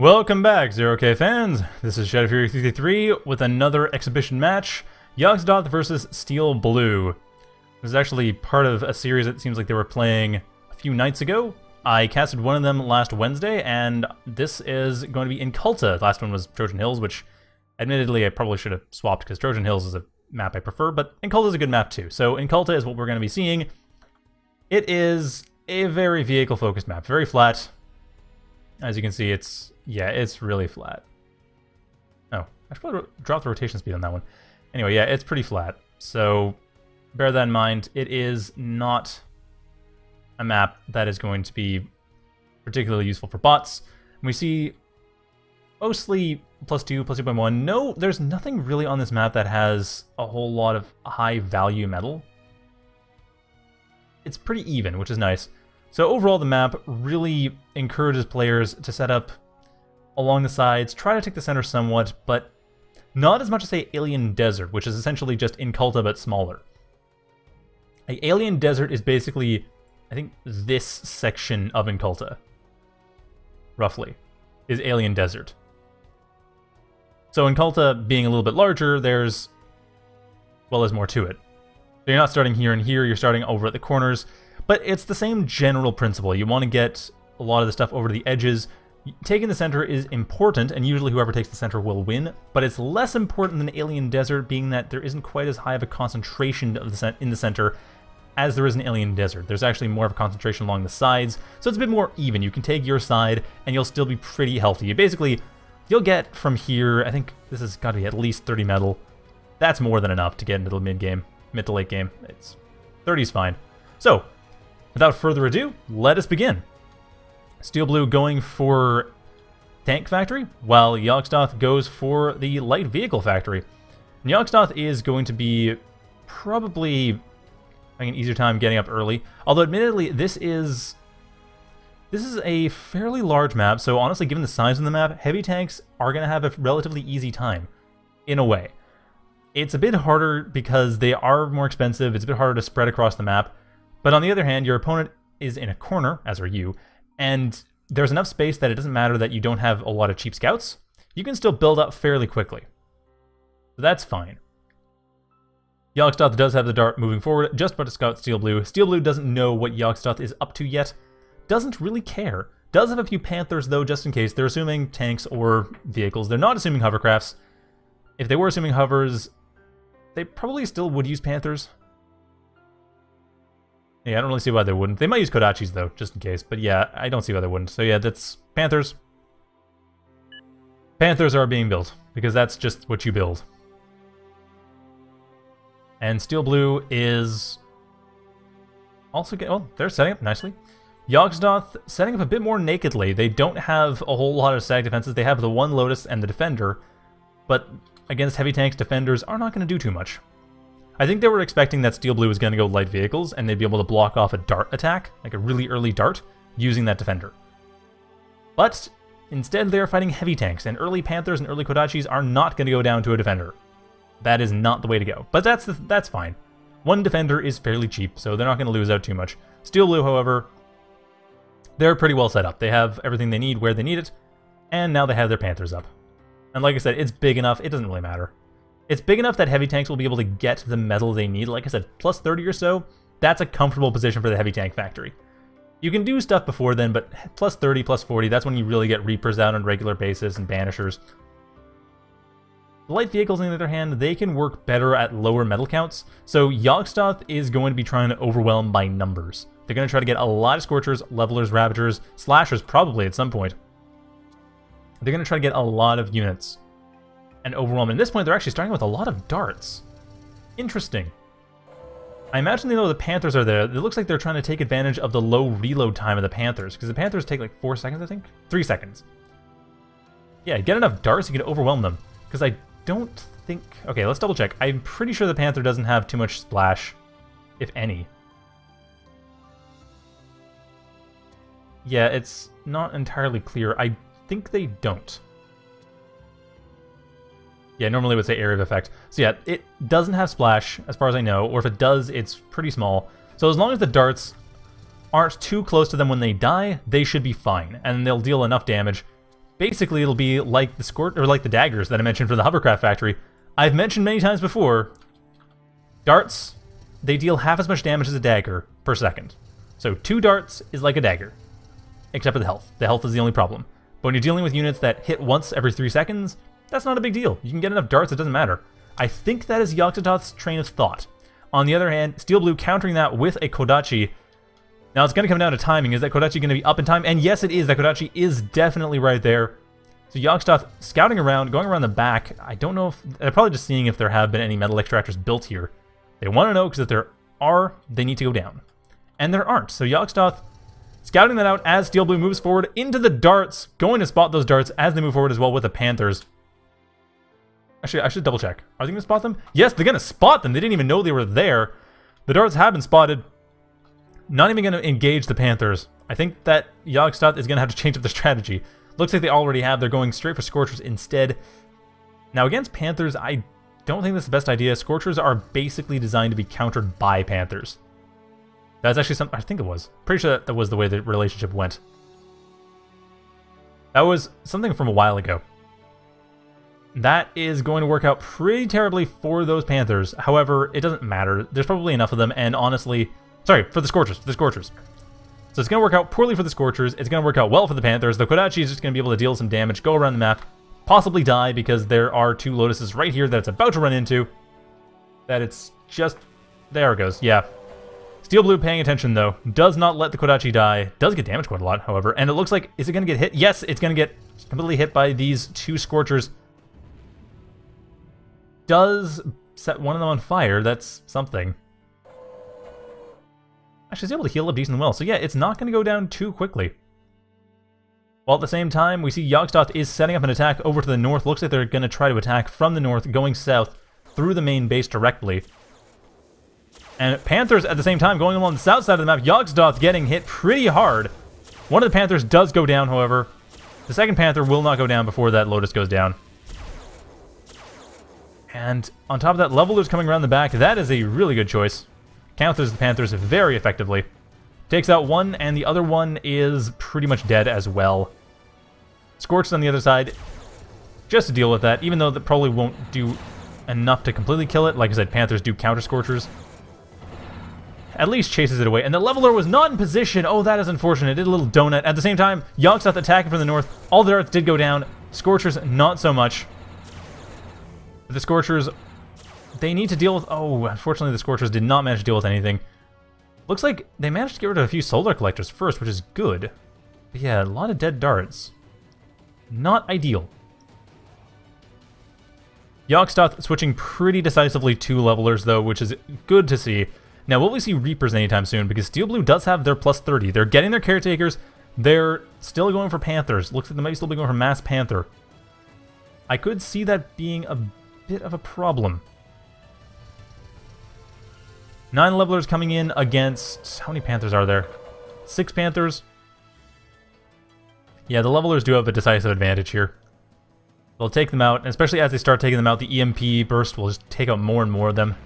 Welcome back, 0K fans. This is Shadowfury333 with another exhibition match, Yogzototh versus Steel Blue. This is actually part of a series that seems like they were playing a few nights ago. I casted one of them last Wednesday, and this is going to be Inculta. Last one was Trojan Hills, which admittedly I probably should have swapped because Trojan Hills is a map I prefer, but Inculta is a good map too. So Inculta is what we're going to be seeing. It is a very vehicle-focused map, very flat. As you can see, it's really flat. Oh, I should probably drop the rotation speed on that one. Anyway, yeah, it's pretty flat. So bear that in mind. It is not a map that is going to be particularly useful for bots. And we see mostly +2, +2.1. No, there's nothing really on this map that has a whole lot of high value metal. It's pretty even, which is nice. So overall, the map really encourages players to set up along the sides, try to take the center somewhat, but not as much as, say, Alien Desert, which is essentially just Inculta but smaller. Like, Alien Desert is basically, I think, this section of Inculta, roughly, is Alien Desert. So Inculta being a little bit larger, there's more to it. So you're not starting here and here, you're starting over at the corners. But it's the same general principle. You want to get a lot of the stuff over to the edges. Taking the center is important, and usually whoever takes the center will win, but it's less important than Alien Desert, being that there isn't quite as high of a concentration of in the center as there is in Alien Desert. There's actually more of a concentration along the sides, so it's a bit more even. You can take your side, and you'll still be pretty healthy. You basically, you'll get from here, I think this has got to be at least 30 metal. That's more than enough to get into the mid-game, mid to late game. It's 30's fine. So, without further ado, let us begin. Steel Blue going for Tank Factory, while Yogzototh goes for the Light Vehicle Factory. And Yogzototh is going to be probably having an easier time getting up early. Although admittedly, this is a fairly large map, so honestly, given the size of the map, heavy tanks are going to have a relatively easy time, in a way. It's a bit harder because they are more expensive, it's a bit harder to spread across the map. But on the other hand, your opponent is in a corner, as are you, and there's enough space that it doesn't matter that you don't have a lot of cheap scouts. You can still build up fairly quickly. So that's fine. Yogzototh does have the Dart moving forward, just about to scout Steel Blue. Steel Blue doesn't know what Yogzototh is up to yet, doesn't really care. Does have a few Panthers, though, just in case. They're assuming tanks or vehicles. They're not assuming hovercrafts. If they were assuming hovers, they probably still would use Panthers. Yeah, I don't really see why they wouldn't. They might use Kodachis, though, just in case. But yeah, I don't see why they wouldn't. So yeah, that's Panthers. Panthers are being built, because that's just what you build. And Steel Blue is also getting... well, they're setting up nicely. Yogzototh setting up a bit more nakedly. They don't have a whole lot of static defenses. They have the one Lotus and the Defender. But against heavy tanks, Defenders are not going to do too much. I think they were expecting that Steel Blue was going to go light vehicles, and they'd be able to block off a Dart attack, like a really early Dart, using that Defender. But instead, they are fighting heavy tanks, and early Panthers and early Kodachis are not going to go down to a Defender. That is not the way to go, but that's fine. One Defender is fairly cheap, so they're not going to lose out too much. Steel Blue, however, they're pretty well set up. They have everything they need where they need it, and now they have their Panthers up. And like I said, it's big enough, it doesn't really matter. It's big enough that heavy tanks will be able to get the metal they need. Like I said, +30 or so, that's a comfortable position for the heavy tank factory. You can do stuff before then, but +30, +40, that's when you really get Reapers out on a regular basis and Banishers. The light vehicles, on the other hand, they can work better at lower metal counts, so Yogzototh is going to be trying to overwhelm by numbers. They're going to try to get a lot of Scorchers, Levelers, Ravagers, Slashers probably at some point. They're going to try to get a lot of units. And overwhelming. At this point, they're actually starting with a lot of darts. Interesting. I imagine they know the Panthers are there. It looks like they're trying to take advantage of the low reload time of the Panthers, because the Panthers take like 4 seconds, I think? 3 seconds. Yeah, get enough darts, you can overwhelm them. Because I don't think... okay, let's double check. I'm pretty sure the Panther doesn't have too much splash, if any. Yeah, it's not entirely clear. I think they don't. Yeah, normally it would say area of effect. So yeah, it doesn't have splash, as far as I know, or if it does, it's pretty small. So as long as the darts aren't too close to them when they die, they should be fine, and they'll deal enough damage Basically, it'll be like the Scorcher, or like the daggers that I mentioned for the Hovercraft Factory. I've mentioned many times before, darts, they deal half as much damage as a dagger per second. So 2 darts is like a dagger, except for the health. The health is the only problem. But when you're dealing with units that hit once every 3 seconds, that's not a big deal. You can get enough darts, it doesn't matter. I think that is Yogzototh's train of thought. On the other hand, Steel Blue countering that with a Kodachi. Now it's going to come down to timing. Is that Kodachi going to be up in time? And yes, it is. That Kodachi is definitely right there. So Yogzototh scouting around, going around the back. I don't know if... They're probably just seeing if there have been any metal extractors built here. They want to know, because if there are, they need to go down. And there aren't. So Yogzototh scouting that out as Steel Blue moves forward into the darts. Going to spot those darts as they move forward as well with the Panthers. Actually, I should double check. Are they going to spot them? Yes, they're going to spot them. They didn't even know they were there. The darts have been spotted. Not even going to engage the Panthers. I think that Yogzototh is going to have to change up the strategy. Looks like they already have. They're going straight for Scorchers instead. Now against Panthers, I don't think that's the best idea. Scorchers are basically designed to be countered by Panthers. That's actually something... I think it was. Pretty sure that was the way the relationship went. That was something from a while ago. That is going to work out pretty terribly for those Panthers. However, it doesn't matter. There's probably enough of them, and honestly... Sorry, for the Scorchers, So it's going to work out poorly for the Scorchers, it's going to work out well for the Panthers. The Kodachi is just going to be able to deal some damage, go around the map, possibly die because there are 2 Lotuses right here that it's about to run into. That it's just... There it goes, yeah. Steel Blue paying attention though, does not let the Kodachi die, does get damaged quite a lot, however, and it looks like... Is it going to get hit? Yes, it's going to get completely hit by these 2 Scorchers. Does set one of them on fire, that's something. Actually, he's able to heal up decently well. So yeah, it's not going to go down too quickly. While at the same time, we see Yogzototh is setting up an attack over to the north. Looks like they're going to try to attack from the north, going south, through the main base directly. And Panthers at the same time going along the south side of the map. Yogzototh getting hit pretty hard. One of the Panthers does go down, however. The second Panther will not go down before that Lotus goes down. And on top of that, Leveler's coming around the back. That is a really good choice. Counters the Panthers very effectively. Takes out one, and the other one is pretty much dead as well. Scorched on the other side, just to deal with that, even though that probably won't do enough to completely kill it. Like I said, Panthers do counter Scorchers. At least chases it away, and the Leveler was not in position. Oh, that is unfortunate. It did a little donut. At the same time, Yogzototh attacking from the north. All the darts did go down. Scorchers, not so much. But the Scorchers... They need to deal with... Oh, unfortunately the Scorchers did not manage to deal with anything. Looks like they managed to get rid of a few Solar Collectors first, which is good. But yeah, a lot of dead darts. Not ideal. Yogzototh switching pretty decisively to Levelers, though, which is good to see. Now, will we see Reapers anytime soon? Because Steel Blue does have their plus 30. They're getting their Caretakers. They're still going for Panthers. Looks like they might still be going for Mass Panther. I could see that being a bit of a problem. 9 Levelers coming in against... How many Panthers are there? 6 Panthers. Yeah, the Levelers do have a decisive advantage here. They'll take them out, and especially as they start taking them out, the EMP burst will just take out more and more of them.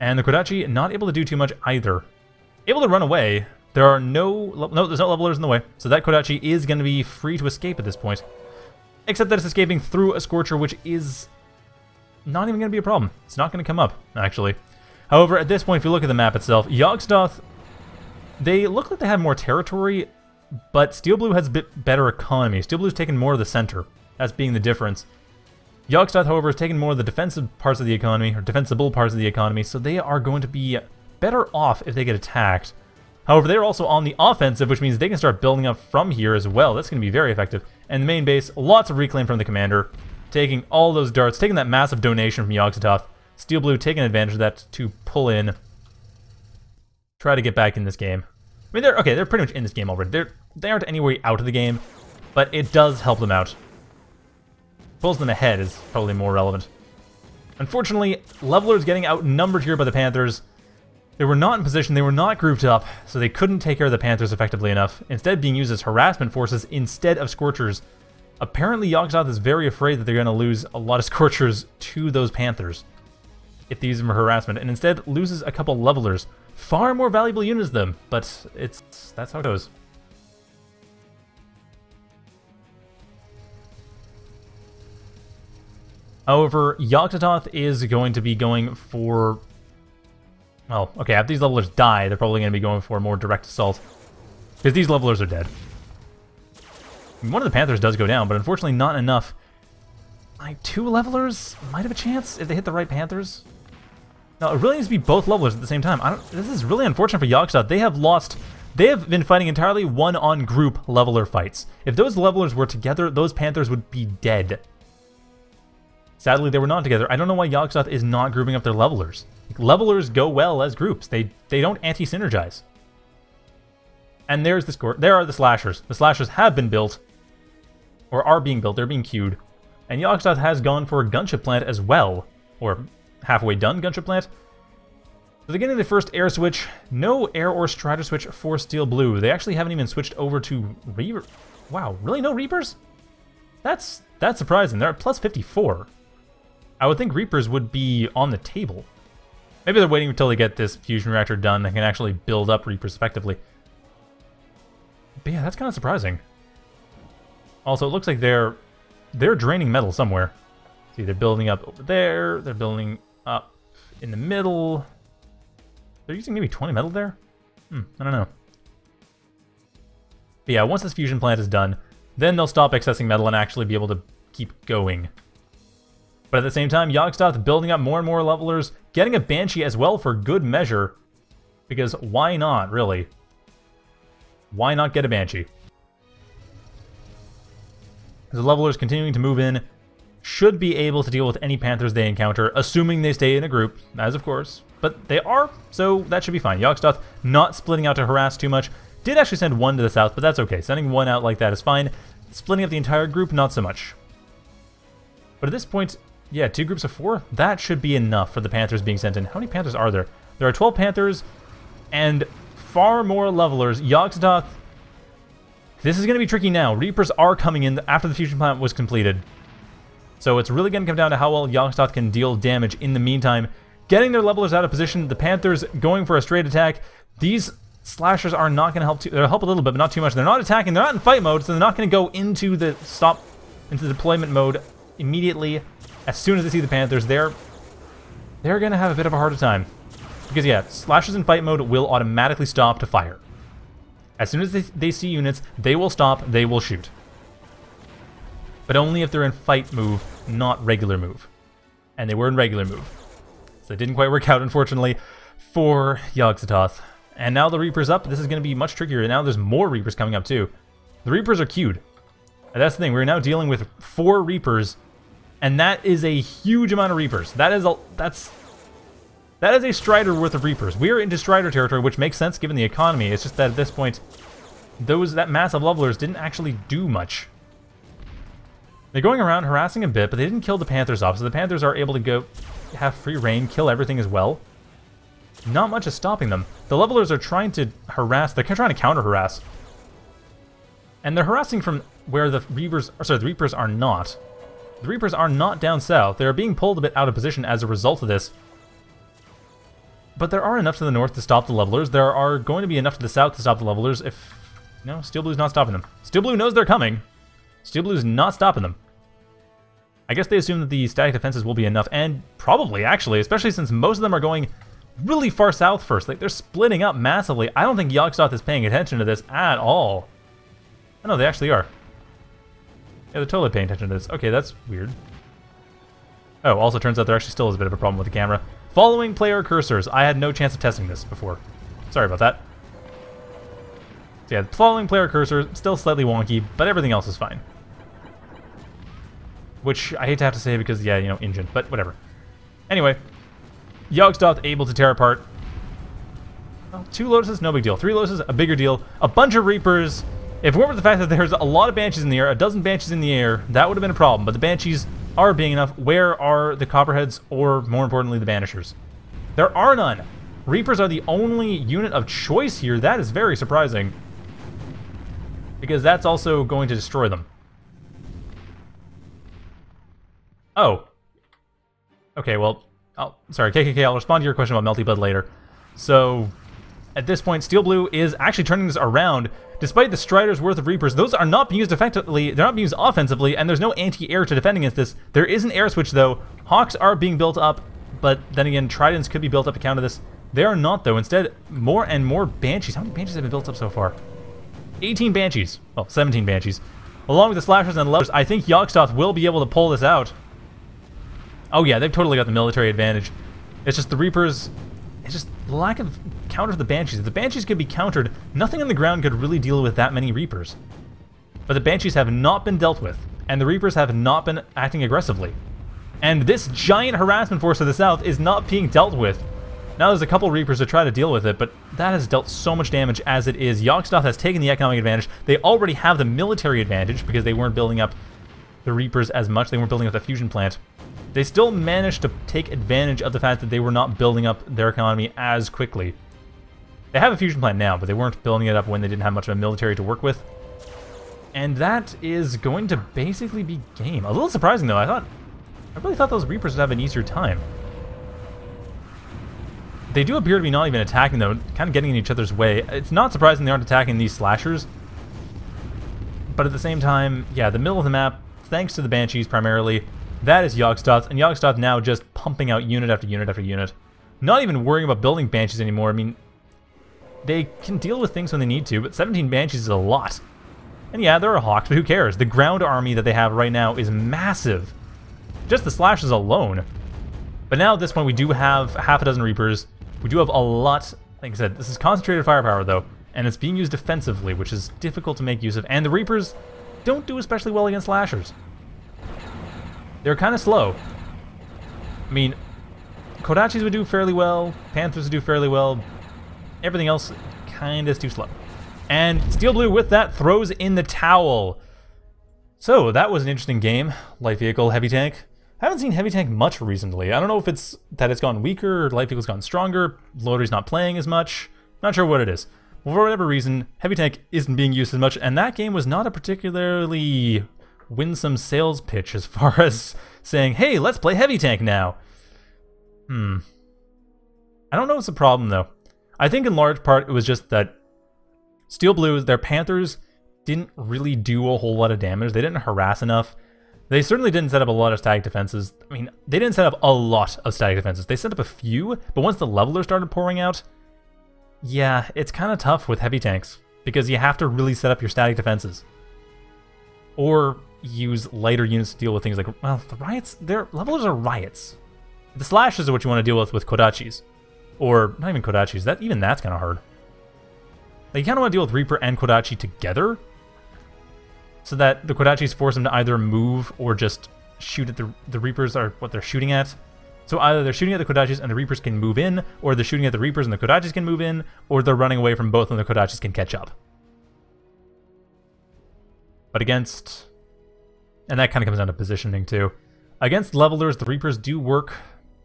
And the Kodachi not able to do too much either. Able to run away. There are no... there's no Levelers in the way, so that Kodachi is going to be free to escape at this point. Except that it's escaping through a Scorcher, which is not even going to be a problem. It's not going to come up, actually. However, at this point, if you look at the map itself, Yogzototh, they look like they have more territory, but Steel Blue has a bit better economy. Steel Blue's taken more of the center, as being the difference. Yogzototh, however, has taken more of the defensive parts of the economy, or defensible parts of the economy, so they are going to be better off if they get attacked. However, they're also on the offensive, which means they can start building up from here as well. That's going to be very effective. And the main base, lots of reclaim from the commander, taking all those darts, taking that massive donation from Yogzototh. Steel Blue taking advantage of that to pull in. Try to get back in this game. I mean, they're okay, they're pretty much in this game already. They aren't anywhere out of the game, but it does help them out. Pulls them ahead is probably more relevant. Unfortunately, Leveler's getting outnumbered here by the Panthers. They were not in position, they were not grouped up, so they couldn't take care of the Panthers effectively enough, instead being used as harassment forces instead of Scorchers. Apparently, Yogzototh is very afraid that they're going to lose a lot of Scorchers to those Panthers if they use them for harassment, and instead loses a couple Levelers. Far more valuable units than them, but that's how it goes. However, Yogzototh is going to be going for... well, okay, after these levelers die, they're probably going to be going for a more direct assault, because these levelers are dead. One of the Panthers does go down, but unfortunately not enough. My two levelers might have a chance if they hit the right Panthers. Now, it really needs to be both levelers at the same time. This is really unfortunate for Yogzototh. They have been fighting entirely one-on group leveler fights. If those levelers were together, those Panthers would be dead. Sadly, they were not together. I don't know why Yogzototh is not grouping up their levelers. Like, levelers go well as groups. They don't anti-synergize. And there's the score. There are the Slashers. The Slashers have been built, or are being built. They're being queued. And Yogzototh has gone for a Gunship Plant as well, or halfway done Gunship Plant. So they're getting the first air switch. No air or Strider switch for Steel Blue. They actually haven't even switched over to Reaper. Wow, really? No Reapers? That's surprising. They're at plus 54. I would think Reapers would be on the table. Maybe they're waiting until they get this fusion reactor done and can actually build up Reapers effectively. But yeah, that's kind of surprising. Also, it looks like they're draining metal somewhere. See, they're building up over there. They're building up in the middle. They're using maybe 20 metal there? I don't know. But yeah, once this fusion plant is done, then they'll stop accessing metal and actually be able to keep going. But at the same time, Yogzototh building up more and more levelers, getting a Banshee as well for good measure. Because why not, really? Why not get a Banshee? The levelers continuing to move in should be able to deal with any Panthers they encounter, assuming they stay in a group, as of course. But they are, so that should be fine. Yogzototh not splitting out to harass too much. Did actually send one to the south, but that's okay. Sending one out like that is fine. Splitting up the entire group, not so much. But at this point, yeah, 2 groups of 4, that should be enough for the Panthers being sent in. How many Panthers are there? There are 12 Panthers and far more levelers. Yogzototh, this is going to be tricky now. Reapers are coming in after the fusion plant was completed. So it's really going to come down to how well Yogzototh can deal damage in the meantime. Getting their levelers out of position, the Panthers going for a straight attack. These Slashers are not going to help. They'll help a little bit, but not too much. They're not attacking. They're not in fight mode, so they're not going to go into the deployment mode immediately. As soon as they see the Panthers, they're going to have a bit of a harder time, because yeah, Slashers in fight mode will automatically stop to fire. As soon as they see units, they will stop. They will shoot, but only if they're in fight move, not regular move. And they were in regular move. So it didn't quite work out, unfortunately, for Yogzototh. And now the Reaper's up. This is going to be much trickier. And now there's more Reapers coming up, too. The Reapers are queued. And that's the thing. We're now dealing with 4 Reapers. And that is a huge amount of Reapers. That is a Strider worth of Reapers. We are into Strider territory, which makes sense given the economy. It's just that at this point, that mass of levelers didn't actually do much. They're going around harassing a bit, but they didn't kill the Panthers off. So the Panthers are able to go... have free reign, kill everything as well. Not much is stopping them. The levelers are trying to harass. They're trying to counter harass, and they're harassing from where the Reapers are not. The Reapers are not down south. They're being pulled a bit out of position as a result of this. But there are enough to the north to stop the levelers. There are going to be enough to the south to stop the levelers. If no, Steel Blue's not stopping them. Steel Blue knows they're coming. Steel Blue's not stopping them. I guess they assume that the static defenses will be enough, and probably, actually, especially since most of them are going really far south first. Like, they're splitting up massively. I don't think Yogzototh is paying attention to this at all. Oh, no, they actually are. Yeah, they're totally paying attention to this. Okay, that's weird. Oh, also turns out there actually still is a bit of a problem with the camera. Following player cursors. I had no chance of testing this before. Sorry about that. So yeah, following player cursors, still slightly wonky, but everything else is fine. Which I hate to have to say because, yeah, you know, engine, but whatever. Anyway, Yogzototh able to tear apart. Well, 2 Lotuses, no big deal. 3 Lotuses, a bigger deal. A bunch of Reapers. If it weren't for the fact that there's a lot of Banshees in the air, a dozen Banshees in the air, that would have been a problem. But the Banshees are being enough. Where are the Copperheads, or more importantly, the Banishers? There are none. Reapers are the only unit of choice here. That is very surprising, because that's also going to destroy them. Oh. Okay, well, sorry, KKK, I'll respond to your question about Melty Blood later. So, at this point, Steel Blue is actually turning this around. Despite the Strider's worth of Reapers, those are not being used effectively, they're not being used offensively, and there's no anti-air to defend against this. There is an air switch, though. Hawks are being built up, but then again, Tridents could be built up account of this. They are not, though. Instead, more and more Banshees. How many Banshees have been built up so far? 18 Banshees. Well, 17 Banshees. Along with the Slashers and Levelers, I think Yogzototh will be able to pull this out. Oh yeah, they've totally got the military advantage. It's just the Reapers... It's just lack of counter to the Banshees. If the Banshees could be countered, nothing on the ground could really deal with that many Reapers. But the Banshees have not been dealt with, and the Reapers have not been acting aggressively. And this giant harassment force of the south is not being dealt with. Now there's a couple Reapers to try to deal with it, but that has dealt so much damage as it is. Yogzototh has taken the economic advantage. They already have the military advantage because they weren't building up the Reapers as much. They weren't building up the fusion plant. They still managed to take advantage of the fact that they were not building up their economy as quickly. They have a fusion plant now, but they weren't building it up when they didn't have much of a military to work with. And that is going to basically be game. A little surprising though, I really thought those Reapers would have an easier time. They do appear to be not even attacking though, kind of getting in each other's way. It's not surprising they aren't attacking these Slashers. But at the same time, yeah, the middle of the map, thanks to the Banshees primarily, that is Yogzototh, and Yogzototh now just pumping out unit after unit after unit. Not even worrying about building Banshees anymore. I mean, they can deal with things when they need to, but 17 Banshees is a lot. And yeah, there are Hawks, but who cares? The ground army that they have right now is massive. Just the Slashers alone. But now at this point we do have half a dozen Reapers. We do have a lot, like I said, this is concentrated firepower though, and it's being used defensively, which is difficult to make use of, and the Reapers don't do especially well against Slashers. They're kind of slow. I mean, Kodachis would do fairly well, Panthers would do fairly well, everything else kind of is too slow. And Steel Blue with that throws in the towel. So that was an interesting game. Light Vehicle, Heavy Tank. I haven't seen Heavy Tank much recently. I don't know if it's that it's gone weaker or Light Vehicle's gone stronger, Loader's not playing as much, not sure what it is. Well, for whatever reason, Heavy Tank isn't being used as much, and that game was not a particularly winsome sales pitch as far as saying, hey, let's play Heavy Tank now. I don't know what's the problem though. I think in large part it was just that Steel Blue, their Panthers didn't really do a whole lot of damage. They didn't harass enough. They certainly didn't set up a lot of static defenses. I mean, they didn't set up a lot of static defenses. They set up a few, but once the Leveler started pouring out, yeah, it's kind of tough with Heavy Tanks because you have to really set up your static defenses. Or use lighter units to deal with things like, well, the Riots, their Levelers are Riots. The Slashes are what you want to deal with Kodachis. Or, not even Kodachis, that's kind of hard. Like, you kind of want to deal with Reaper and Kodachi together, so that the Kodachis force them to either move or just shoot at the Reapers are what they're shooting at. So either they're shooting at the Kodachis and the Reapers can move in, or they're shooting at the Reapers and the Kodachis can move in, or they're running away from both and the Kodachis can catch up. But against, and that kind of comes down to positioning too, against Levelers, the Reapers do work,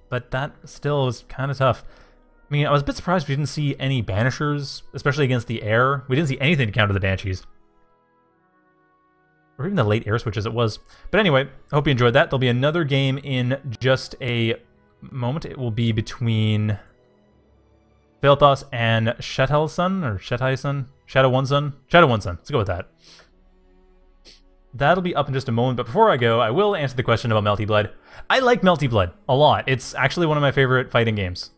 but that still is kind of tough. I mean, I was a bit surprised we didn't see any Banishers, especially against the air. We didn't see anything to counter the Banshees. Or even the late air switch as it was. But anyway, I hope you enjoyed that. There'll be another game in just a moment. It will be between Vel'thos and Shadow1sun, or Shadow1sun. Let's go with that. That'll be up in just a moment, but before I go, I will answer the question about Melty Blood. I like Melty Blood a lot. It's actually one of my favorite fighting games.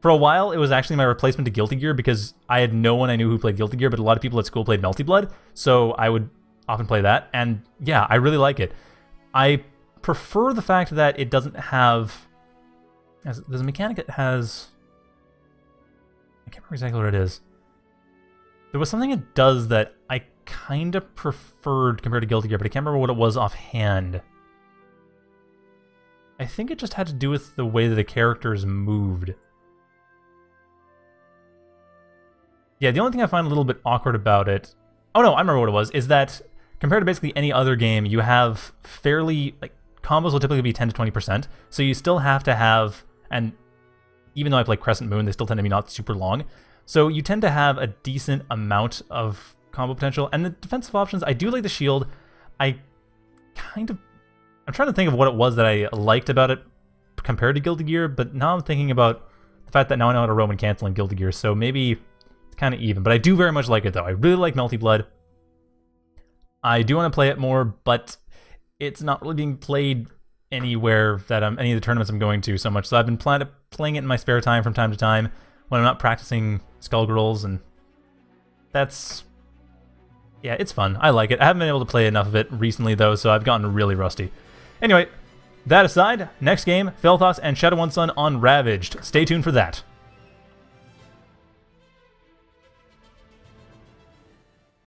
For a while, it was actually my replacement to Guilty Gear because I had no one I knew who played Guilty Gear, but a lot of people at school played Melty Blood, so I would often play that, and yeah, I really like it. I prefer the fact that it doesn't have... There's a mechanic that has... I can't remember exactly what it is. There was something it does that I kind of preferred compared to Guilty Gear, but I can't remember what it was offhand. I think it just had to do with the way that the characters moved. Yeah, the only thing I find a little bit awkward about it... Oh no, I remember what it was, is that compared to basically any other game, you have fairly... like combos will typically be 10 to 20%, so you still have to have... and even though I play Crescent Moon, they still tend to be not super long, so you tend to have a decent amount of combo potential. And the defensive options, I do like the shield. I'm trying to think of what it was that I liked about it compared to Guilty Gear, but now I'm thinking about the fact that now I know how to roam and cancel in Guilty Gear, so maybe It's kind of even, but I do very much like it, though. I really like Melty Blood. I do want to play it more, but it's not really being played anywhere that any of the tournaments I'm going to so much. So I've been playing it in my spare time from time to time when I'm not practicing Skullgirls, and that's... yeah, it's fun. I like it. I haven't been able to play enough of it recently, though, so I've gotten really rusty. Anyway, that aside, next game, Felthos and Shadow1sun on Ravaged. Stay tuned for that.